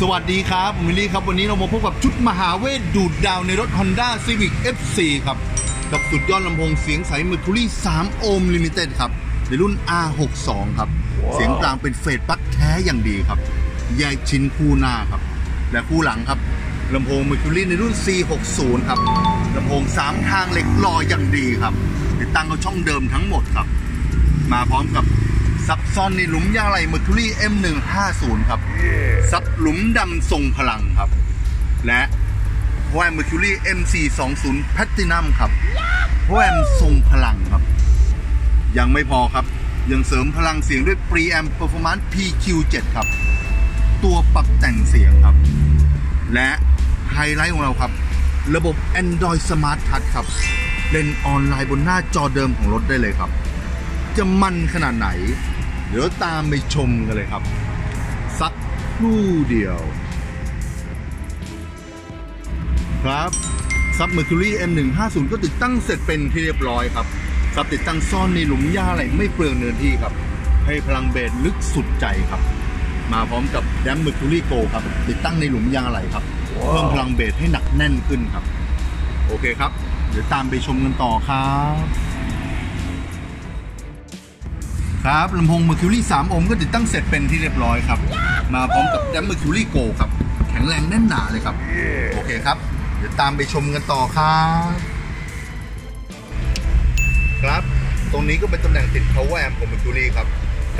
สวัสดีครับผมวิลลี่ครับวันนี้เรามาพบกับชุดมหาเวทดูดดาวในรถ Honda Civic FC ครับกับสุดยอดลำโพงเสียงใส Mercury 3 โอห์ม Limited ครับในรุ่น R62 ครับ เสียงกลางเป็นเฟดปลั๊กแท้อย่างดีครับแยกชิ้นคู่หน้าครับและคู่หลังครับลำโพง Mercury ในรุ่น C60 ครับลำโพง3ทางเหล็กหล่ออย่างดีครับติดตั้งกับช่องเดิมทั้งหมดครับมาพร้อมกับซับซ้อนในหลุมยางไหล่ Mercury M150 ครับ ซับหลุมดำทรงพลังครับและแหวน Mercury M420 Platinum ครับ แหวนทรงพลังครับยังไม่พอครับยังเสริมพลังเสียงด้วย Preamp Performance PQ7 ครับตัวปรับแต่งเสียงครับและไฮไลท์ของเราครับระบบ Android Smart Touch ครับเล่นออนไลน์บนหน้าจอเดิมของรถได้เลยครับจะมันขนาดไหนเดี๋ยวตามไปชมกันเลยครับสักครู่เดียวครับซับ Mercury M150 ก็ติดตั้งเสร็จเป็นที่เรียบร้อยครับซับติดตั้งซ่อนในหลุมหญ้าไหลไม่เปลืองเนื้อที่ครับให้พลังเบสลึกสุดใจครับมาพร้อมกับแดม Mercury Go ครับติดตั้งในหลุมหญ้าไหลครับเพิ่มพลังเบสให้หนักแน่นขึ้นครับโอเคครับเดี๋ยวตามไปชมกันต่อครับครับลำโพง Mercury 3 โอห์มก็ติดตั้งเสร็จเป็นที่เรียบร้อยครับมาพร้อมกับแดม Mercury Go ครับแข็งแรงแน่นหนาเลยครับโอเคครับเดี๋ยวตามไปชมกันต่อครับครับตรงนี้ก็เป็นตำแหน่งติด power amp ของ Mercury ครับ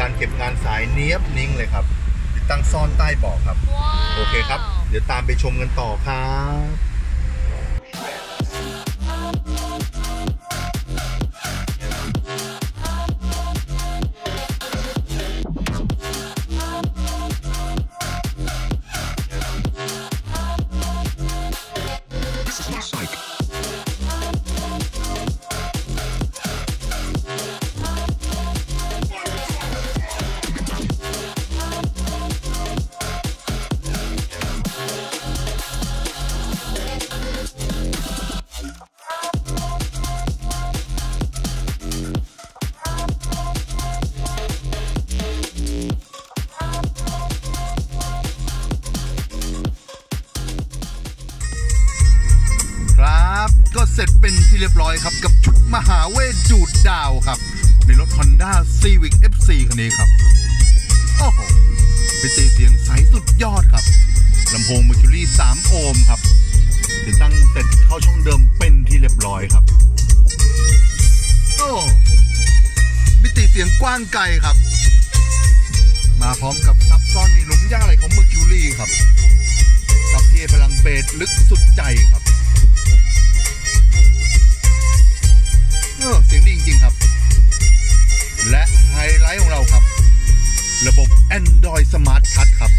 การเก็บงานสายเนียบนิ่งเลยครับติดตั้งซ่อนใต้เบาะครับโอเคครับเดี๋ยวตามไปชมกันต่อครับก็เสร็จเป็นที่เรียบร้อยครับกับชุดมหาเวทดูดดาวครับในรถ Honda Civic FC คันนี้ครับโอ้โหเป็นเสียงใสสุดยอดครับลำโพง Mercury 3 โอห์มครับติดตั้งเสร็จเข้าช่องเดิมเป็นที่เรียบร้อยครับโอ้มิติเสียงกว้างไกลครับมาพร้อมกับซับซ้อนในหลุมยางไหลของ Mercury ครับซับเทพลังเบสลึกสุดใจครับเสียงดีจริงๆครับและไฮไลท์ของเราครับระบบ Android Smart Touch ครับ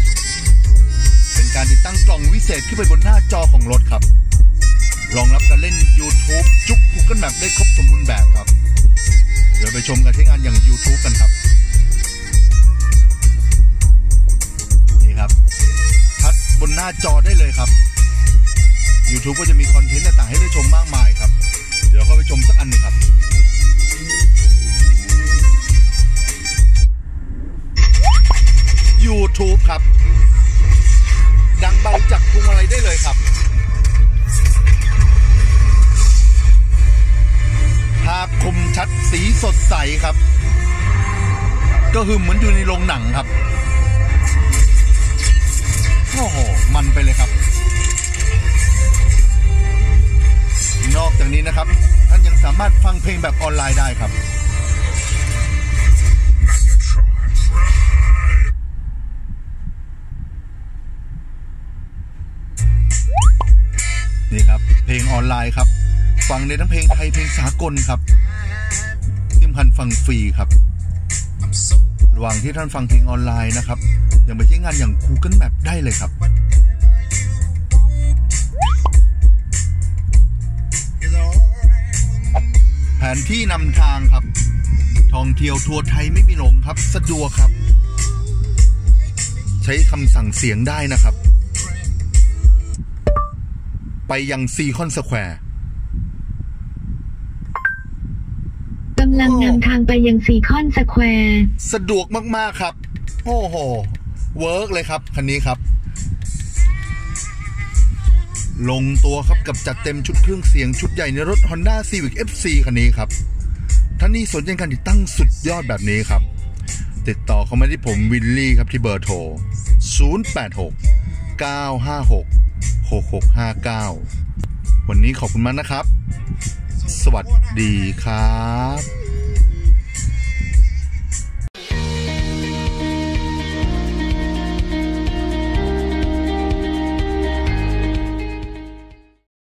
เป็นการติดตั้งกล่องวิเศษขึ้นไปบนหน้าจอของรถครับรองรับการเล่น YouTube จุก Google Map ได้ครบสมบูรณ์แบบครับเดี๋ยวไปชมการใช้งานอย่าง YouTube กันครับนี่ครับทัชบนหน้าจอได้เลยครับ YouTube ก็จะมีคอนเทนต์ต่างๆให้ได้ชมมากมายครับเดี๋ยวเข้าไปชมสักอันหนึ่งครับYouTube ครับดังเบาจากพวงมาลัยได้เลยครับภาพคมชัดสีสดใสครับก็คือเหมือนอยู่ในโรงหนังครับโอ้โหมันไปเลยครับนอกจากนี้นะครับท่านยังสามารถฟังเพลงแบบออนไลน์ได้ครับนี่ครับเพลงออนไลน์ครับฟังได้ทั้งเพลงไทยเพลงสากลครับที่สำคัญฟังฟรีครับระหว่างที่ท่านฟังเพลงออนไลน์นะครับยังไปใช้งานอย่าง Google Map ได้เลยครับแผนที่นำทางครับท่องเที่ยวทั่วไทยไม่มีหลงครับสะดวกครับใช้คำสั่งเสียงได้นะครับไปยังซีคอนสแควร์กำลังนำทางไปยังซีคอนสแควร์สะดวกมากๆครับโอ้โหเวิร์กเลยครับคันนี้ครับ ลงตัวครับกับจัดเต็มชุดเครื่องเสียงชุดใหญ่ในรถ Honda Civic FC คันนี้ครับท่านนี้สนใจการติดตั้งสุดยอดแบบนี้ครับติดต่อเข้ามาที่ผมวิลลี่ครับที่เบอร์โทร086 956 6659วันนี้ขอบคุณมากนะครับสวัสดีครับ